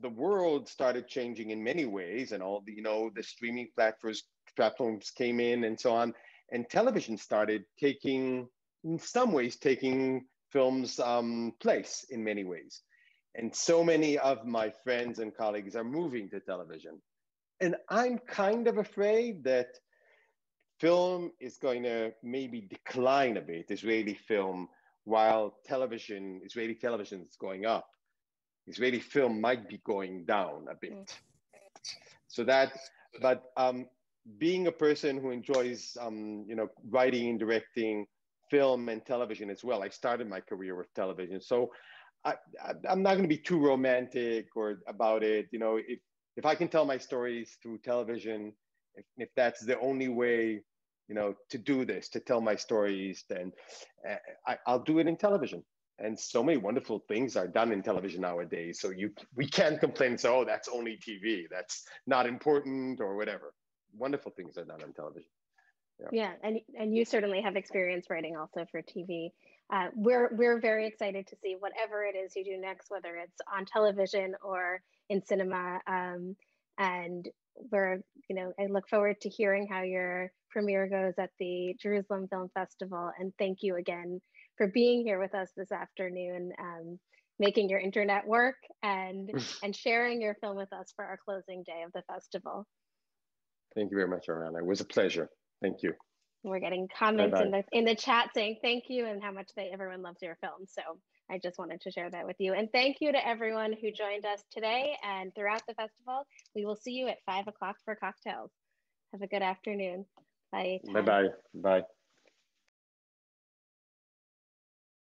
the world started changing in many ways, and all the, you know, the streaming platforms, platforms came in and so on. And television started taking, in some ways, taking films' um, place in many ways. And so many of my friends and colleagues are moving to television. And I'm kind of afraid that film is going to maybe decline a bit, Israeli film, while television, Israeli television is going up. Israeli film might be going down a bit. So that, but, um, being a person who enjoys, um, you know, writing and directing film and television as well. I started my career with television, so I, I, I'm not going to be too romantic or about it. You know, if if I can tell my stories through television, if if that's the only way, you know, to do this, to tell my stories, then I, I'll do it in television. And so many wonderful things are done in television nowadays. So you we can't complain. So oh, that's only T V. That's not important or whatever. Wonderful things are done on television. Yeah. yeah, and and you certainly have experience writing also for T V. Uh, we're we're very excited to see whatever it is you do next, whether it's on television or in cinema. Um, and we're, you know, I look forward to hearing how your premiere goes at the Jerusalem Film Festival. And thank you again for being here with us this afternoon, um, making your internet work and and sharing your film with us for our closing day of the festival. Thank you very much, Ariana. It was a pleasure. Thank you. We're getting comments Bye-bye. in the in the chat saying thank you and how much they everyone loves your film. So I just wanted to share that with you. And thank you to everyone who joined us today and throughout the festival. We will see you at five o'clock for cocktails. Have a good afternoon. Bye. Bye-bye. Bye.